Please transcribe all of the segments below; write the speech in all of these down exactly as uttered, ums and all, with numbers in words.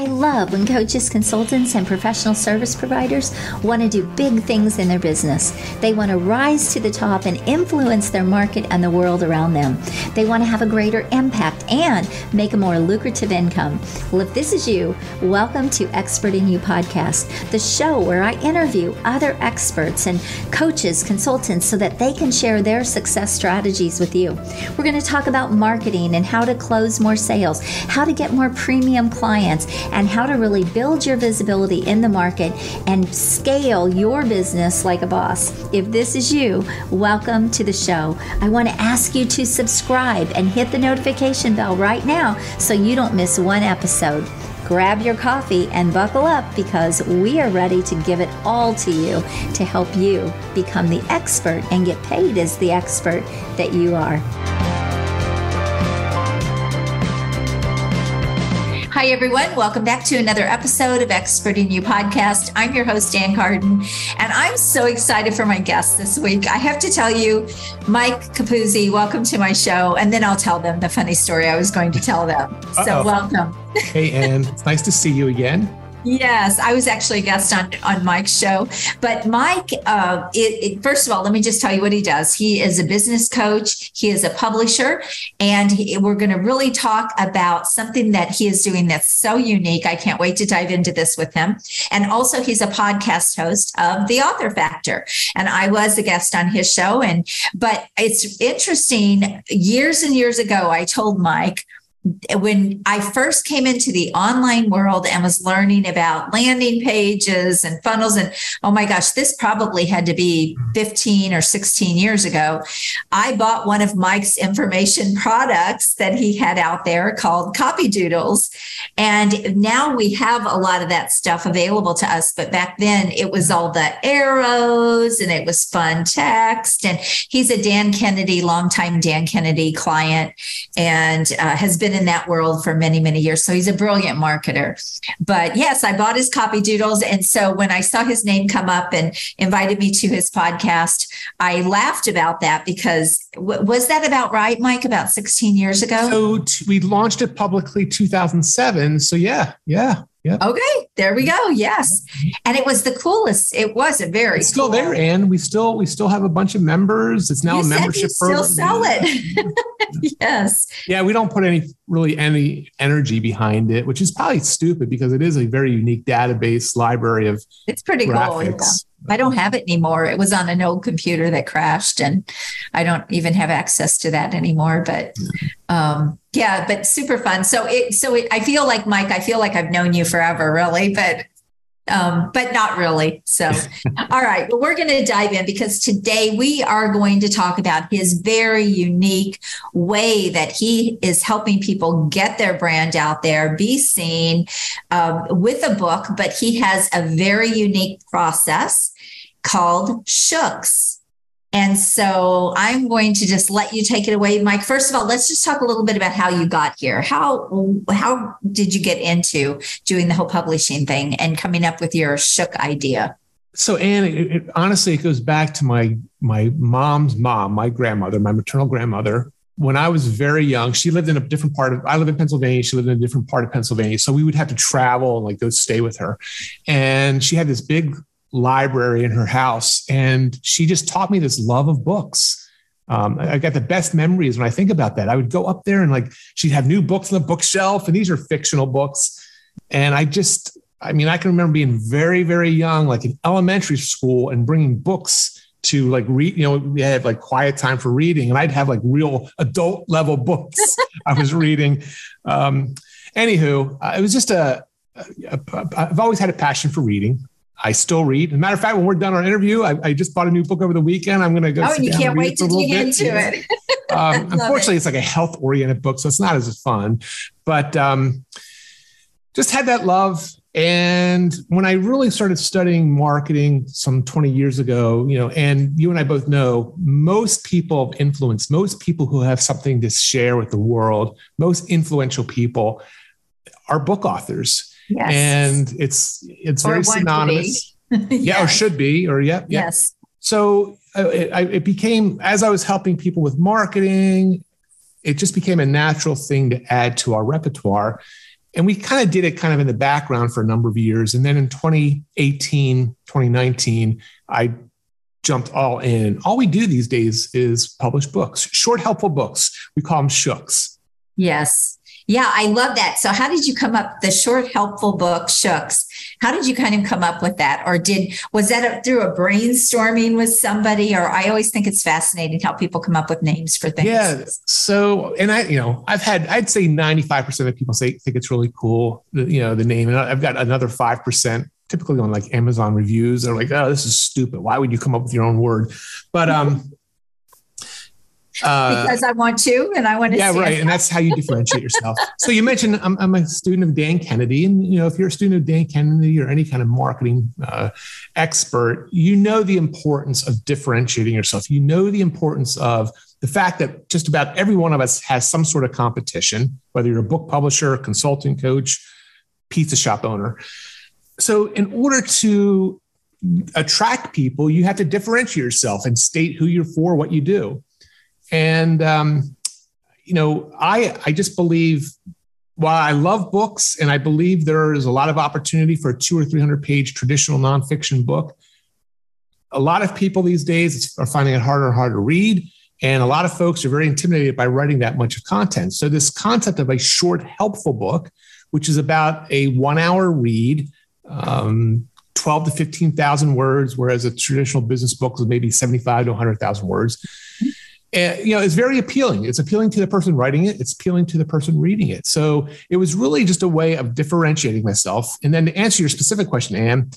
I love when coaches, consultants, and professional service providers want to do big things in their business. They want to rise to the top and influence their market and the world around them. They want to have a greater impact and make a more lucrative income. Well, if this is you, welcome to Expert in You Podcast, the show where I interview other experts and coaches, consultants, so that they can share their success strategies with you. We're going to talk about marketing and how to close more sales, how to get more premium clients, and how to really build your visibility in the market and scale your business like a boss. If this is you, welcome to the show. I want to ask you to subscribe and hit the notification bell right now so you don't miss one episode. Grab your coffee and buckle up because we are ready to give it all to you to help you become the expert and get paid as the expert that you are. Hi, everyone. Welcome back to another episode of Expert in You Podcast. I'm your host, Ann Carden, and I'm so excited for my guest this week. I have to tell you, Mike Capuzzi, welcome to my show. And then I'll tell them the funny story I was going to tell them. So Uh-oh. Welcome. Hey, Ann. It's nice to see you again. Yes, I was actually a guest on, on Mike's show. But Mike, uh, it, it, first of all, let me just tell you what he does. He is a business coach. He is a publisher. And he, we're going to really talk about something that he is doing that's so unique. I can't wait to dive into this with him. And also, he's a podcast host of The Author Factor. And I was a guest on his show. And but it's interesting, years and years ago, I told Mike, when I first came into the online world and was learning about landing pages and funnels, and oh my gosh, this probably had to be fifteen or sixteen years ago, I bought one of Mike's information products that he had out there called Copy Doodles. And now we have a lot of that stuff available to us. But back then it was all the arrows and it was fun text. And he's a Dan Kennedy, longtime Dan Kennedy client, and uh, has been in that world for many, many years. So he's a brilliant marketer. But yes, I bought his Copy Doodles. And so when I saw his name come up and invited me to his podcast, I laughed about that because w- was that about right, Mike, about sixteen years ago? So t- we launched it publicly two thousand seven. So yeah, yeah. Yep. Okay, there we go. Yes. And it was the coolest. It was a very it's still cool. there, and we still we still have a bunch of members. It's now you a membership you program. Still sell it. Yes. Yeah, we don't put any really any energy behind it, which is probably stupid because it is a very unique database library of it's pretty graphics. Cool. Yeah. I don't have it anymore. It was on an old computer that crashed, and I don't even have access to that anymore. But um yeah, but super fun. So it, so it, I feel like, Mike, I feel like I've known you forever, really, but, um, but not really. So, all right, well, we're going to dive in because today we are going to talk about his very unique way that he is helping people get their brand out there, be seen, um, with a book, but he has a very unique process called Shooks. And so I'm going to just let you take it away, Mike. First of all, let's just talk a little bit about how you got here. How how did you get into doing the whole publishing thing and coming up with your Shook idea? So, Anne, it, it, honestly, it goes back to my my mom's mom, my grandmother, my maternal grandmother. When I was very young, she lived in a different part of, I live in Pennsylvania. She lived in a different part of Pennsylvania. So we would have to travel and like go stay with her. And she had this big library in her house. And she just taught me this love of books. Um, I got the best memories when I think about that. I would go up there and like, she'd have new books on the bookshelf, and these are fictional books. And I just, I mean, I can remember being very, very young, like in elementary school, and bringing books to like read, you know, we had like quiet time for reading, and I'd have like real adult level books I was reading. Um, anywho, it was just a, a, a, I've always had a passion for reading. I still read. As a matter of fact, when we're done our interview, I, I just bought a new book over the weekend. I'm going to go. Oh, you can't wait to dig into it. um, unfortunately, it. It's like a health-oriented book, so it's not as fun. But um, just had that love. And when I really started studying marketing some twenty years ago, you know, and you and I both know, most people of influence, most people who have something to share with the world, most influential people are book authors. Yes. And it's it's or very synonymous. Yes. Yeah, or should be, or yeah. yeah. Yes. So uh, it, I, it became, as I was helping people with marketing, it just became a natural thing to add to our repertoire. And we kind of did it kind of in the background for a number of years. And then in twenty eighteen, twenty nineteen, I jumped all in. All we do these days is publish books, short, helpful books. We call them Shooks. Yes. Yeah, I love that. So how did you come up the short, helpful book Shooks? How did you kind of come up with that? Or did was that a, through a brainstorming with somebody? Or I always think it's fascinating how people come up with names for things. Yeah. So, and I, you know, I've had, I'd say ninety-five percent of people say, think it's really cool, you know, the name. And I've got another five percent typically on like Amazon reviews. They're like, oh, this is stupid. Why would you come up with your own word? But, um, Uh, because I want to, and I want to. Yeah, right. It. And that's how you differentiate yourself. So you mentioned I'm, I'm a student of Dan Kennedy, and you know, if you're a student of Dan Kennedy or any kind of marketing uh, expert, you know the importance of differentiating yourself. You know the importance of the fact that just about every one of us has some sort of competition, whether you're a book publisher, consulting coach, pizza shop owner. So in order to attract people, you have to differentiate yourself and state who you're for, what you do. And, um, you know, I, I just believe, while I love books and I believe there is a lot of opportunity for a two or three hundred page traditional nonfiction book, a lot of people these days are finding it harder and harder to read. And a lot of folks are very intimidated by writing that much of content. So this concept of a short, helpful book, which is about a one hour read, um, twelve to fifteen thousand words, whereas a traditional business book is maybe seventy-five to one hundred thousand words. And, you know, it's very appealing. It's appealing to the person writing it. It's appealing to the person reading it. So it was really just a way of differentiating myself. And then to answer your specific question, Ann,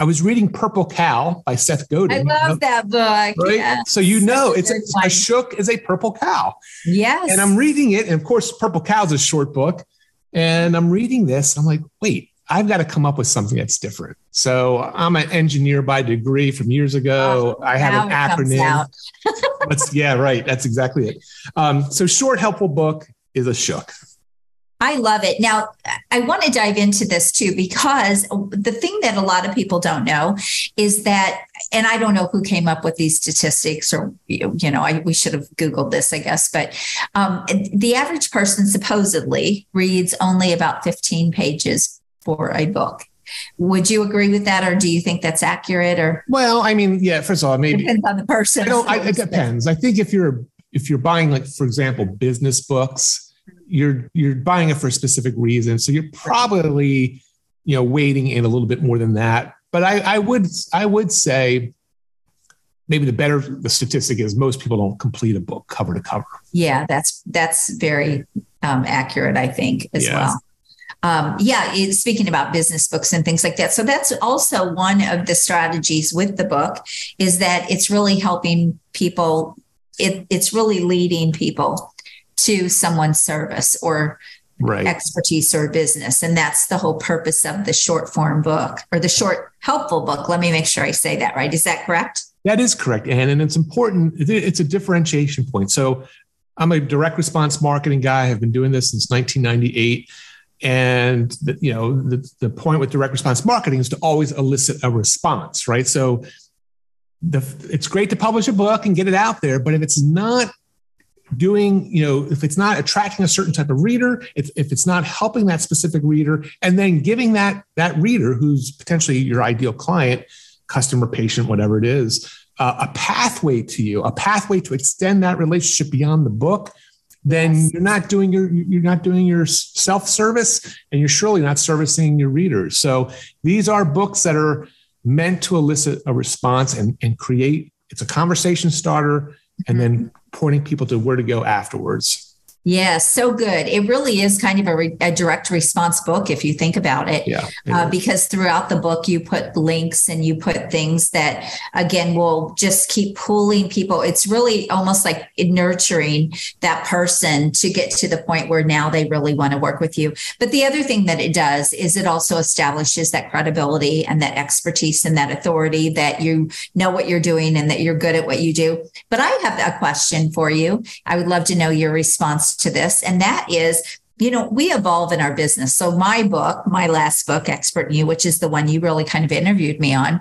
I was reading Purple Cow by Seth Godin. I love that book. Right? Yeah. So, you know, it's a, a shook is a purple cow. Yes. And I'm reading it. And of course, Purple Cow is a short book. And I'm reading this. I'm like, wait, I've got to come up with something that's different. So I'm an engineer by degree from years ago. Oh, I have an acronym. Let's, yeah, right. That's exactly it. Um, so short, helpful book is a shook. I love it. Now, I want to dive into this too, because the thing that a lot of people don't know is that, and I don't know who came up with these statistics or, you know, I, we should have Googled this, I guess, but um, the average person supposedly reads only about fifteen pages for a book. Would you agree with that, or do you think that's accurate? Or well, I mean, yeah. First of all, maybe depends on the person. I don't, I, it depends. I think if you're if you're buying, like for example, business books, you're you're buying it for a specific reason, so you're probably you know weighting in a little bit more than that. But I, I would I would say maybe the better the statistic is most people don't complete a book cover to cover. Yeah, that's that's very um, accurate, I think, as yeah. well. Um, yeah, it's speaking about business books and things like that. So that's also one of the strategies with the book, is that it's really helping people. It, it's really leading people to someone's service or right. expertise or business. And that's the whole purpose of the short form book, or the short helpful book. Let me make sure I say that right. Is that correct? That is correct, Ann. And it's important. It's a differentiation point. So I'm a direct response marketing guy. I've been doing this since nineteen ninety-eight. And the, you know, the, the point with direct response marketing is to always elicit a response, right? So the, it's great to publish a book and get it out there, but if it's not doing, you know, if it's not attracting a certain type of reader, if, if it's not helping that specific reader, and then giving that, that reader who's potentially your ideal client, customer, patient, whatever it is, uh, a pathway to you, a pathway to extend that relationship beyond the book, then you're not doing your you're not doing your self-service, and you're surely not servicing your readers. So these are books that are meant to elicit a response and, and create, it's a conversation starter, and then pointing people to where to go afterwards. Yeah, so good. It really is kind of a, re- a direct response book if you think about it, yeah, it uh, because throughout the book, you put links and you put things that, again, will just keep pulling people. It's really almost like nurturing that person to get to the point where now they really want to work with you. But the other thing that it does is it also establishes that credibility and that expertise and that authority, that you know what you're doing and that you're good at what you do. But I have a question for you. I would love to know your response to this. And that is, you know, we evolve in our business. So my book, my last book, Expert in You, which is the one you really kind of interviewed me on,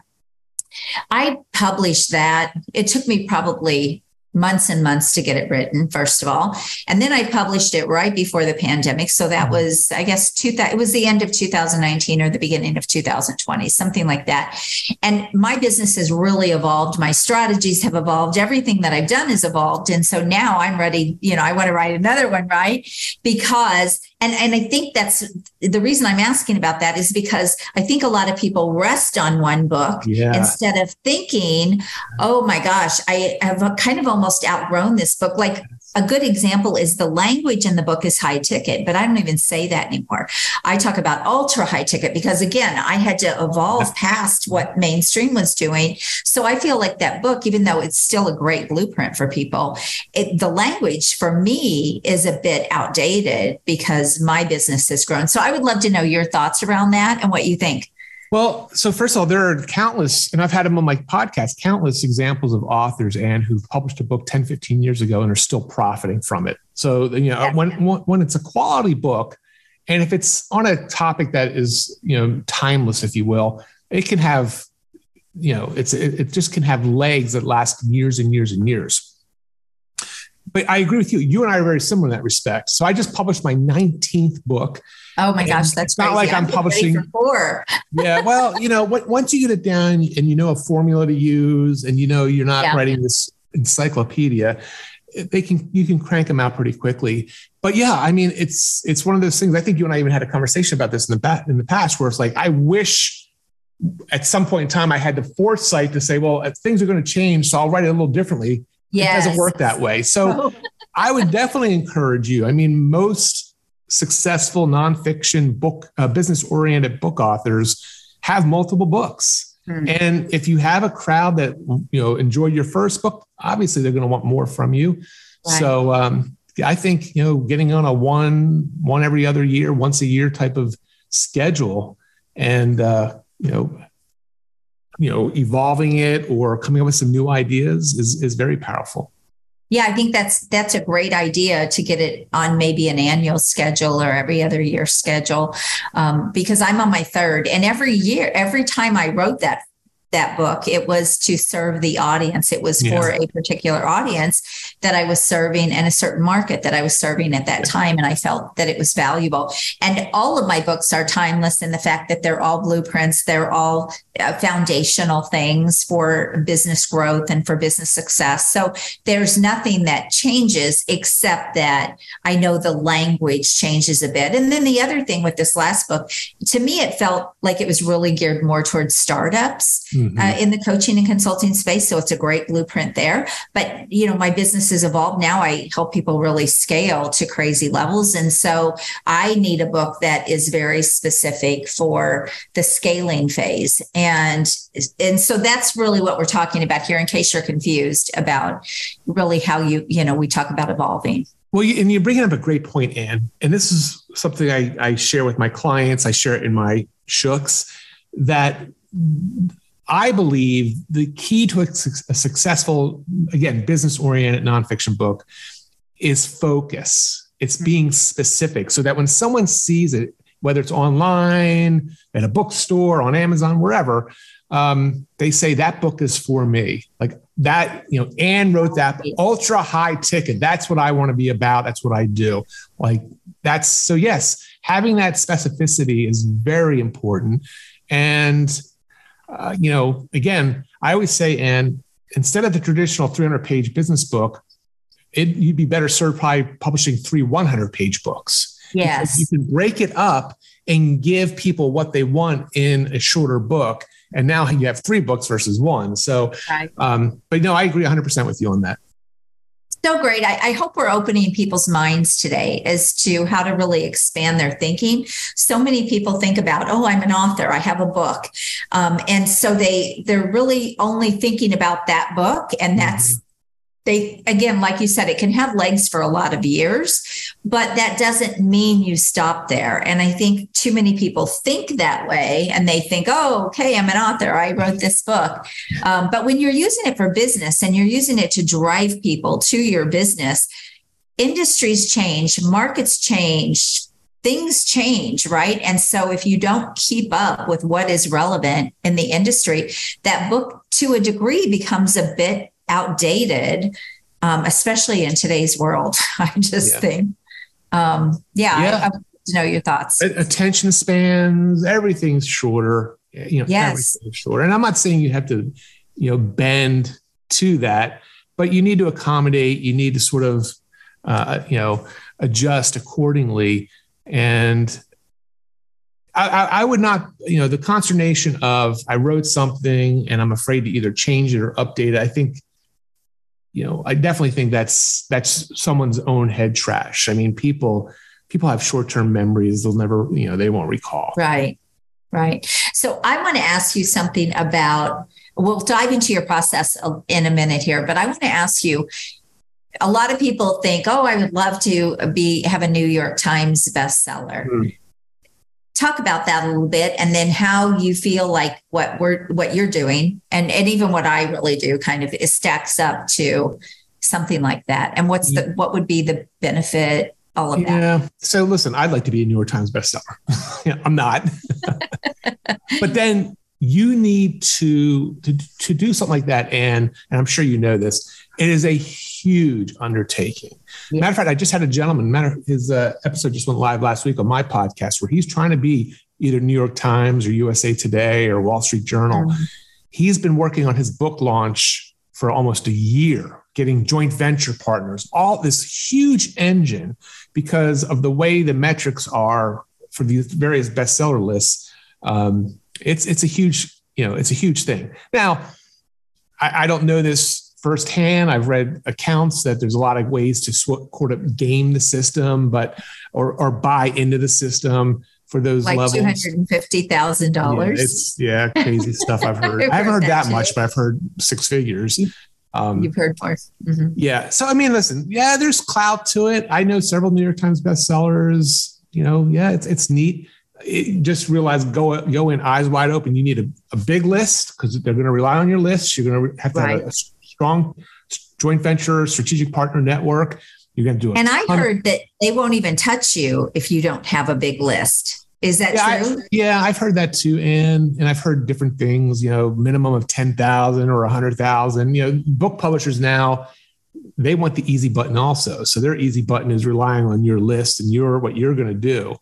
I published that. It took me probably months and months to get it written, first of all. And then I published it right before the pandemic. So that was, I guess, two, it was the end of two thousand nineteen or the beginning of two thousand twenty, something like that. And my business has really evolved. My strategies have evolved. Everything that I've done has evolved. And so now I'm ready, you know, I want to write another one, right? Because, and, and I think that's the reason I'm asking about that is because I think a lot of people rest on one book yeah. instead of thinking, oh my gosh, I have kind of almost outgrown this book. Like a good example is the language in the book is high ticket, but I don't even say that anymore. I talk about ultra high ticket because again, I had to evolve past what mainstream was doing. So I feel like that book, even though it's still a great blueprint for people, it, the language for me is a bit outdated because my business has grown. So I would love to know your thoughts around that and what you think. Well, so first of all, there are countless, and I've had them on my podcast, countless examples of authors, Ann, who published a book ten, fifteen years ago and are still profiting from it. So, you know, yeah. when, when it's a quality book, and if it's on a topic that is, you know, timeless, if you will, it can have, you know, it's it, it just can have legs that last years and years and years. But I agree with you. You and I are very similar in that respect. So I just published my nineteenth book. Oh my gosh, that's crazy. Not like I'm, I'm publishing. Four. yeah. Well, you know, what, once you get it down and you know a formula to use and you know you're not yeah. writing this encyclopedia, they can you can crank them out pretty quickly. But yeah, I mean, it's it's one of those things. I think you and I even had a conversation about this in the ba- in the past, where it's like I wish at some point in time I had the foresight to say, well, if things are going to change, so I'll write it a little differently. Yes. It doesn't work that way. So I would definitely encourage you. I mean, most successful nonfiction book, uh, business-oriented book authors have multiple books. Mm-hmm. And if you have a crowd that, you know, enjoyed your first book, obviously they're going to want more from you. Right. So um, I think, you know, getting on a one, one every other year, once a year type of schedule and, uh, you know, you know, evolving it or coming up with some new ideas is, is very powerful. Yeah, I think that's that's a great idea to get it on maybe an annual schedule or every other year schedule, um, because I'm on my third. And every year, every time I wrote that that book, it was to serve the audience. It was for yeah. a particular audience that I was serving and a certain market that I was serving at that time. And I felt that it was valuable. And all of my books are timeless in the fact that they're all blueprints. They're all uh, foundational things for business growth and for business success. So there's nothing that changes except that I know the language changes a bit. And then the other thing with this last book, to me, it felt like it was really geared more towards startups. Mm-hmm. Uh, in the coaching and consulting space. So it's a great blueprint there. But, you know, my business has evolved. Now I help people really scale to crazy levels. And so I need a book that is very specific for the scaling phase. And, and so that's really what we're talking about here, in case you're confused about really how you, you know, we talk about evolving. Well, and you're bringing up a great point, Ann. And this is something I, I share with my clients. I share it in my Shooks, that I believe the key to a, a successful, again, business-oriented nonfiction book is focus. It's being specific so that when someone sees it, whether it's online, at a bookstore, on Amazon, wherever, um, they say, that book is for me. Like that, you know, Ann wrote that ultra high ticket. That's what I want to be about. That's what I do. Like that's, so yes, having that specificity is very important. And Uh, you know, again, I always say, and instead of the traditional three hundred page business book, it, you'd be better served by publishing three one hundred page books. Yes. Because you can break it up and give people what they want in a shorter book. And now you have three books versus one. So, right. um, but no, I agree one hundred percent with you on that. So great. I, I hope we're opening people's minds today as to how to really expand their thinking. So many people think about, oh, I'm an author, I have a book. Um, and so they, they're really only thinking about that book. And that's, mm-hmm. they, again, like you said, it can have legs for a lot of years, but that doesn't mean you stop there. And I think too many people think that way and they think, oh, okay, I'm an author, I wrote this book. Um, but when you're using it for business and you're using it to drive people to your business, industries change, markets change, things change, right? And so if you don't keep up with what is relevant in the industry, that book to a degree becomes a bit outdated um, especially in today's world. I just yeah. think, um, yeah, yeah. I, I want to know your thoughts. Attention spans, everything's shorter. You know, yes. everything's shorter. And I'm not saying you have to, you know, bend to that, but you need to accommodate. You need to sort of, uh, you know, adjust accordingly. And I, I would not, you know, the consternation of I wrote something and I'm afraid to either change it or update it. I think, you know, I definitely think that's that's someone's own head trash. I mean, people people have short-term memories. They'll never, you know, they won't recall. Right, right. So I want to ask you something about, we'll dive into your process in a minute here, but I want to ask you, a lot of people think, oh, I would love to be have a New York Times bestseller. Mm. Talk about that a little bit, and then how you feel like what we're what you're doing and, and even what I really do kind of is stacks up to something like that. And what's the what would be the benefit, all of yeah. that? Yeah. So listen, I'd like to be a New York Times bestseller. you know, I'm not. But then you need to, to to do something like that. And and I'm sure you know this. It is a huge undertaking. Yeah. Matter of fact, I just had a gentleman, matter his uh, episode just went live last week on my podcast where he's trying to be either New York Times or U S A Today or Wall Street Journal. Mm-hmm. He's been working on his book launch for almost a year, getting joint venture partners, all this huge engine because of the way the metrics are for these various bestseller lists. Um, it's, it's a huge, you know, it's a huge thing. Now, I, I don't know this firsthand. I've read accounts that there's a lot of ways to sort of game the system, but or or buy into the system for those like levels. Like two hundred fifty thousand dollars. Yeah, it's yeah, crazy stuff I've heard. I've I haven't heard that, that much, but I've heard six figures. Um, You've heard more. Mm-hmm. Yeah. So I mean, listen. Yeah, there's clout to it. I know several New York Times bestsellers. You know, yeah, it's it's neat. It, just realize go go in eyes wide open. You need a, a big list because they're going to rely on your list. You're going to have to right. have a, a strong joint venture, strategic partner network. You're going to do it. And I heard that they won't even touch you if you don't have a big list. Is that yeah, true? I, yeah, I've heard that too. And, and I've heard different things, you know, minimum of ten thousand or a hundred thousand, you know, book publishers now, they want the easy button also. So their easy button is relying on your list and your, what you're going to do.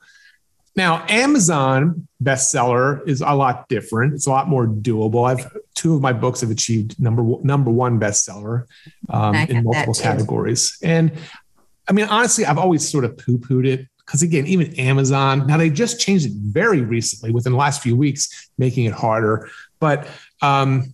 Now, Amazon bestseller is a lot different. It's a lot more doable. I've two of my books have achieved number number one bestseller um, in multiple categories. And I mean, honestly, I've always sort of poo-pooed it because again, even Amazon, now they just changed it very recently within the last few weeks, making it harder. But, um,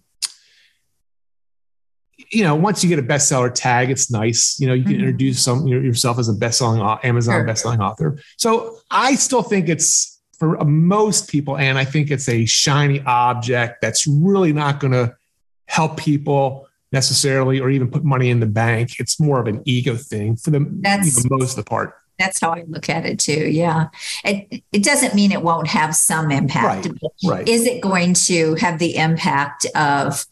you know, once you get a bestseller tag, it's nice. You know, you can mm-hmm. introduce some yourself as a best-selling Amazon sure. best-selling author. So I still think it's for most people, and I think it's a shiny object that's really not going to help people necessarily, or even put money in the bank. It's more of an ego thing for the that's, you know, most of the part. That's how I look at it too. Yeah, it it doesn't mean it won't have some impact. Right. Right. Is it going to have the impact of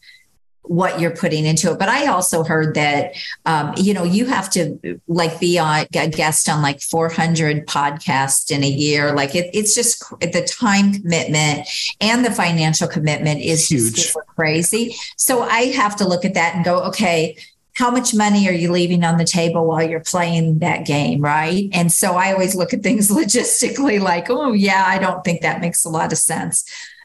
what you're putting into it? But I also heard that, um, you know, you have to like be on a guest on like four hundred podcasts in a year. Like it, it's just the time commitment and the financial commitment is huge, super crazy. So I have to look at that and go, okay, how much money are you leaving on the table while you're playing that game? Right. And so I always look at things logistically like, oh yeah, I don't think that makes a lot of sense.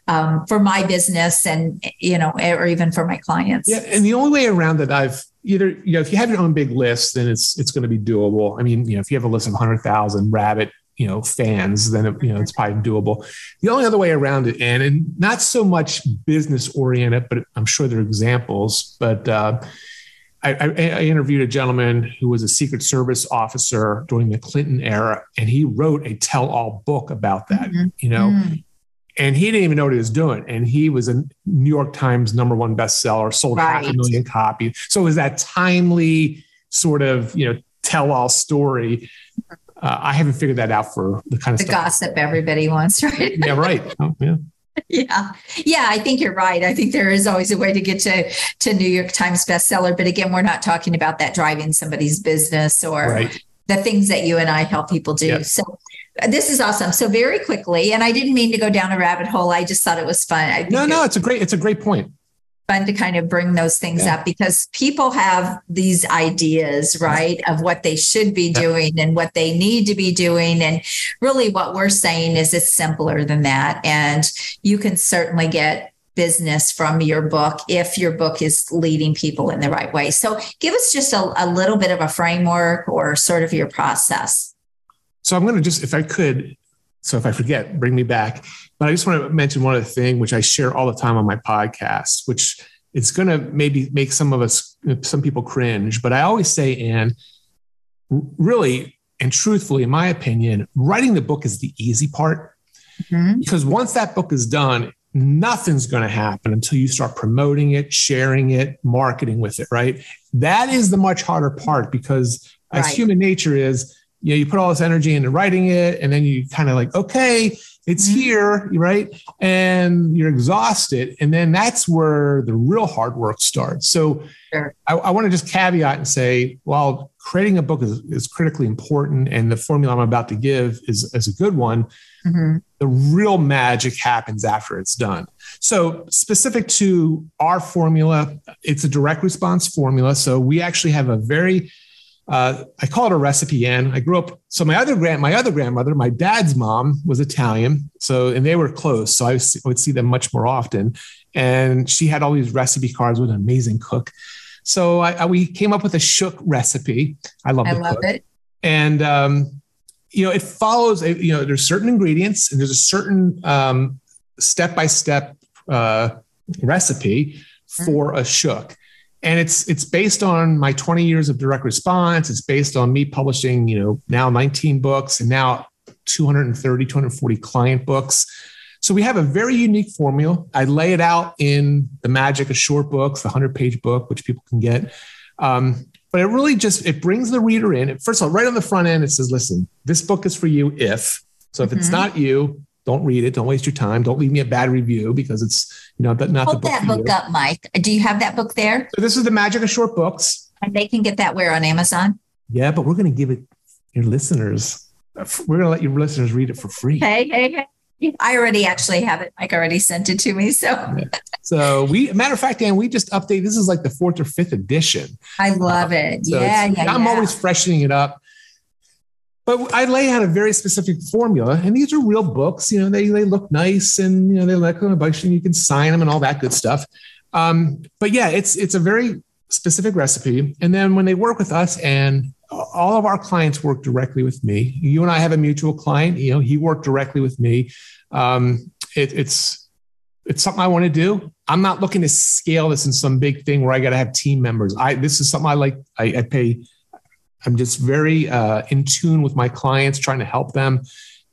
Um, for my business and, you know, or even for my clients. Yeah. And the only way around that I've either, you know, if you have your own big list, then it's, it's going to be doable. I mean, you know, if you have a list of one hundred thousand rabbit, you know, fans, then, it, you know, it's probably doable. The only other way around it, and, and not so much business oriented, but I'm sure there are examples, but uh, I, I, I interviewed a gentleman who was a Secret Service officer during the Clinton era, and he wrote a tell-all book about that, mm-hmm. you know, mm-hmm. And he didn't even know what he was doing. And he was a New York Times number one bestseller, sold right. half a million copies. So it was that timely sort of, you know, tell-all story. Uh, I haven't figured that out for the kind of the stuff. Gossip everybody wants, right? Yeah, right. Oh, yeah. Yeah. Yeah. I think you're right. I think there is always a way to get to, to New York Times bestseller. But again, we're not talking about that driving somebody's business or right. the things that you and I help people do. Yep. So this is awesome. So very quickly, and I didn't mean to go down a rabbit hole. I just thought it was fun. I no, no, it's a great, it's a great point. fun to kind of bring those things yeah. up, because people have these ideas, right, of what they should be doing and what they need to be doing. And really what we're saying is it's simpler than that. And you can certainly get business from your book if your book is leading people in the right way. So give us just a, a little bit of a framework or sort of your process. So I'm going to just, if I could, so if I forget, bring me back. But I just want to mention one other thing, which I share all the time on my podcast, which it's going to maybe make some of us, some people cringe. But I always say, Ann, really and truthfully, in my opinion, writing the book is the easy part. Mm-hmm. Because once that book is done, nothing's going to happen until you start promoting it, sharing it, marketing with it, right? That is the much harder part, because right. as human nature is, you know, you put all this energy into writing it, and then you kind of like, okay, it's here, right? And you're exhausted. And then that's where the real hard work starts. So sure. I, I want to just caveat and say, while creating a book is, is critically important, and the formula I'm about to give is, is a good one, mm-hmm. the real magic happens after it's done. So specific to our formula, it's a direct response formula. So we actually have a very Uh, I call it a recipe, Ann. I grew up. So my other grand, my other grandmother, my dad's mom was Italian. So, and they were close. So I was, would see them much more often. And she had all these recipe cards with an amazing cook. So I, I, we came up with a Shook recipe. I love, I love cook. it. And, um, you know, it follows, you know, there's certain ingredients and there's a certain um, step-by-step uh, recipe for a Shook. And it's it's based on my twenty years of direct response. It's based on me publishing, you know, now nineteen books and now two hundred thirty, two hundred forty client books. So we have a very unique formula. I lay it out in The Magic of Short Books, the one hundred page book, which people can get. Um, but it really just, it brings the reader in. First of all, right on the front end, it says, listen, this book is for you if. So if mm-hmm. it's not you, don't read it. Don't waste your time. Don't leave me a bad review because it's, you know, not Hold the book. Hold that book up, Mike. Do you have that book there? So this is The Magic of Short Books. And they can get that where, on Amazon? Yeah, but we're going to give it your listeners. We're going to let your listeners read it for free. Hey, hey, hey. I already actually have it. Mike already sent it to me. So, yeah. so we, matter of fact, Dan, we just updated. This is like the fourth or fifth edition. I love uh, it. So yeah, yeah. I'm yeah. always freshening it up. But I lay out a very specific formula, and these are real books. You know, they they look nice, and you know they look on a bunch, and you can sign them and all that good stuff. Um, but yeah, it's it's a very specific recipe. And then when they work with us, and all of our clients work directly with me. You and I have a mutual client. You know, he worked directly with me. Um, it, it's it's something I want to do. I'm not looking to scale this in some big thing where I got to have team members. I this is something I like. I, I pay. I'm just very uh, in tune with my clients, trying to help them.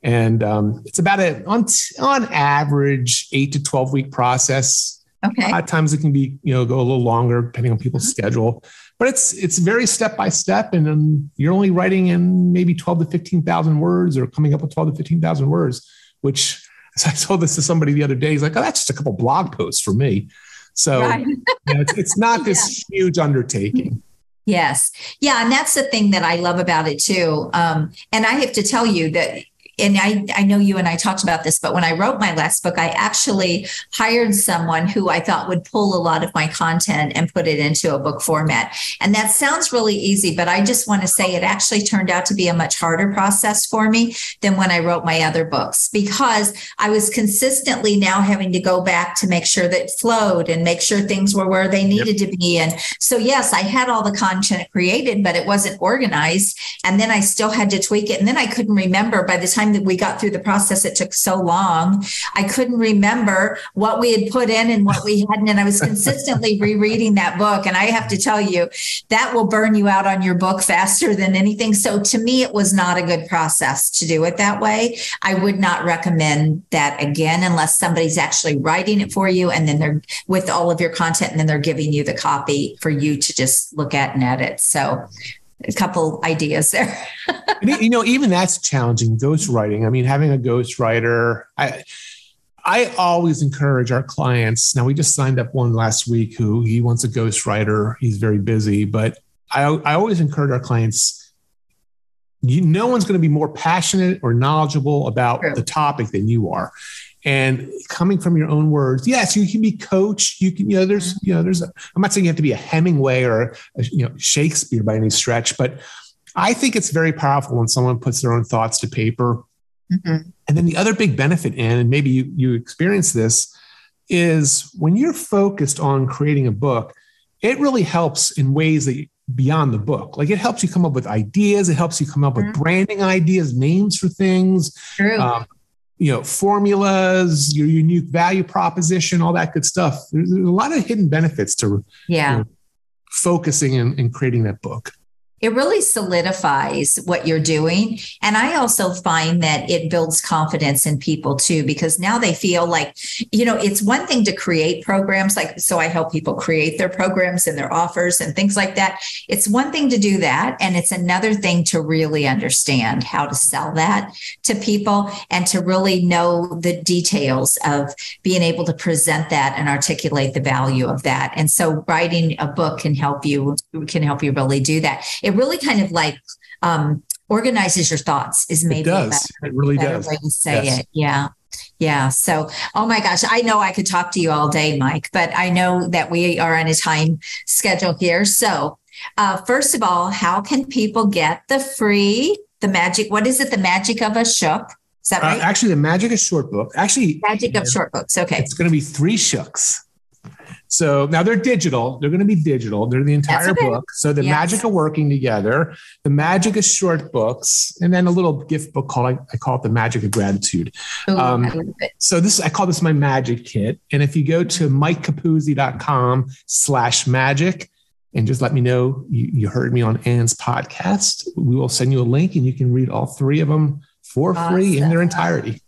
And um, it's about a, on, on average, eight to twelve week process. Okay. At times it can be, you know, go a little longer depending on people's mm-hmm. schedule, but it's, it's very step-by-step, and um, you're only writing in maybe twelve to fifteen thousand words, or coming up with twelve to fifteen thousand words, which, as I told this to somebody the other day, he's like, oh, that's just a couple blog posts for me. So right. you know, it's, it's not this yeah. huge undertaking. Yes. Yeah. And that's the thing that I love about it too. Um, and I have to tell you that, and I, I know you and I talked about this, but when I wrote my last book, I actually hired someone who I thought would pull a lot of my content and put it into a book format. And that sounds really easy, but I just want to say it actually turned out to be a much harder process for me than when I wrote my other books, because I was consistently now having to go back to make sure that it flowed and make sure things were where they needed yep. to be. And so, yes, I had all the content created, but it wasn't organized. And then I still had to tweak it. And then I couldn't remember by the time that we got through the process, it took so long. I couldn't remember what we had put in and what we hadn't. And I was consistently rereading that book. And I have to tell you, that will burn you out on your book faster than anything. So to me, it was not a good process to do it that way. I would not recommend that again, unless somebody's actually writing it for you. And then they're with all of your content, and then they're giving you the copy for you to just look at and edit. So a couple ideas there. You know, even that's challenging, ghostwriting. I mean, having a ghostwriter, I I always encourage our clients. Now, we just signed up one last week who he wants a ghostwriter. He's very busy, but I I always encourage our clients, you, no one's going to be more passionate or knowledgeable about True. The topic than you are. And coming from your own words, yes, you can be coach. You can, you know, there's, you know, there's, a, I'm not saying you have to be a Hemingway or, a, you know, Shakespeare by any stretch, but I think it's very powerful when someone puts their own thoughts to paper. Mm-hmm. And then the other big benefit, Ann, and maybe you, you experience this, is when you're focused on creating a book, it really helps in ways that you, beyond the book. Like it helps you come up with ideas. It helps you come up with mm-hmm. branding ideas, names for things, um, you know, formulas, your unique value proposition, all that good stuff. There's, there's a lot of hidden benefits to yeah. you know, focusing and, and creating that book. It really solidifies what you're doing. And I also find that it builds confidence in people too, because now they feel like, you know, it's one thing to create programs. Like, so I help people create their programs and their offers and things like that. It's one thing to do that. And it's another thing to really understand how to sell that to people and to really know the details of being able to present that and articulate the value of that. And so writing a book can help you, can help you really do that. It really kind of like um, organizes your thoughts is maybe it does. A better, it really better does. Way to say yes. it. Yeah. Yeah. So, oh my gosh, I know I could talk to you all day, Mike, but I know that we are on a time schedule here. So uh, first of all, how can people get the free, the magic, what is it? The Magic of a Shook? Is that right? Uh, actually, the Magic of Short Books. Actually, Magic of Short Books. Okay. It's going to be three Shooks. So now they're digital. They're going to be digital. They're the entire okay. book. So the yes. magic of working together, the magic of short books, and then a little gift book called, I call it the Magic of Gratitude. Ooh, um, I love it. So this, I call this my magic kit. And if you go to mikecapuzzi.com slash magic and just let me know you, you heard me on Ann's podcast, we will send you a link and you can read all three of them for awesome. Free in their entirety.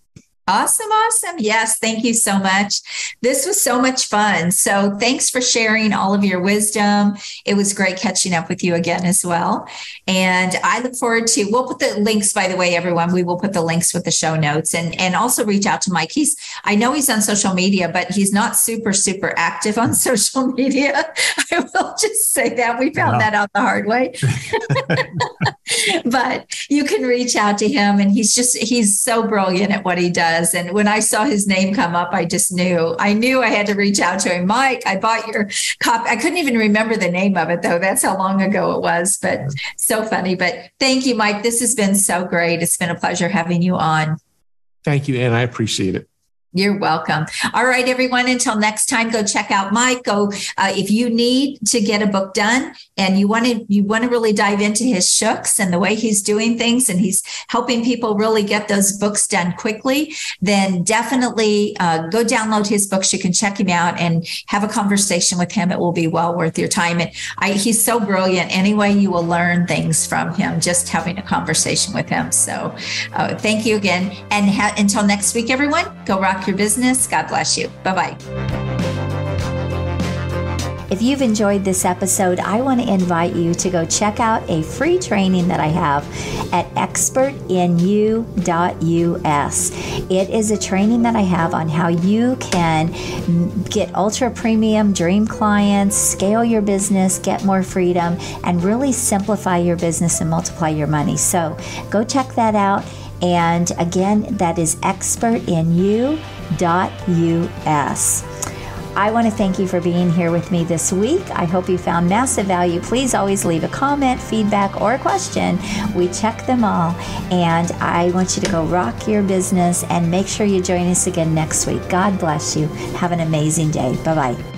Awesome. Awesome. Yes. Thank you so much. This was so much fun. So thanks for sharing all of your wisdom. It was great catching up with you again as well. And I look forward to, we'll put the links, by the way, everyone, we will put the links with the show notes and, and also reach out to Mike. He's, I know he's on social media, but he's not super, super active on social media. I will just say that we found wow. that out the hard way, but you can reach out to him and he's just, he's so brilliant at what he does. And when I saw his name come up, I just knew, I knew I had to reach out to him. Mike, I bought your copy. I couldn't even remember the name of it though. That's how long ago it was, but so funny. But thank you, Mike. This has been so great. It's been a pleasure having you on. Thank you, Ann. I appreciate it. You're welcome. All right, everyone. Until next time, go check out Mike. Go uh, if you need to get a book done and you want to you want to really dive into his shooks and the way he's doing things and he's helping people really get those books done quickly, then definitely uh, go download his books. You can check him out and have a conversation with him. It will be well worth your time. And I, he's so brilliant. Anyway, you will learn things from him just having a conversation with him. So uh, thank you again. And ha- until next week, everyone, go rock your business. God bless you. Bye-bye. If you've enjoyed this episode, I want to invite you to go check out a free training that I have at expert in you dot U S. It is a training that I have on how you can get ultra premium dream clients, scale your business, get more freedom, and really simplify your business and multiply your money. So go check that out. And again, that is expert in you dot U S. I want to thank you for being here with me this week. I hope you found massive value. Please always leave a comment, feedback, or a question. We check them all. And I want you to go rock your business and make sure you join us again next week. God bless you. Have an amazing day. Bye-bye.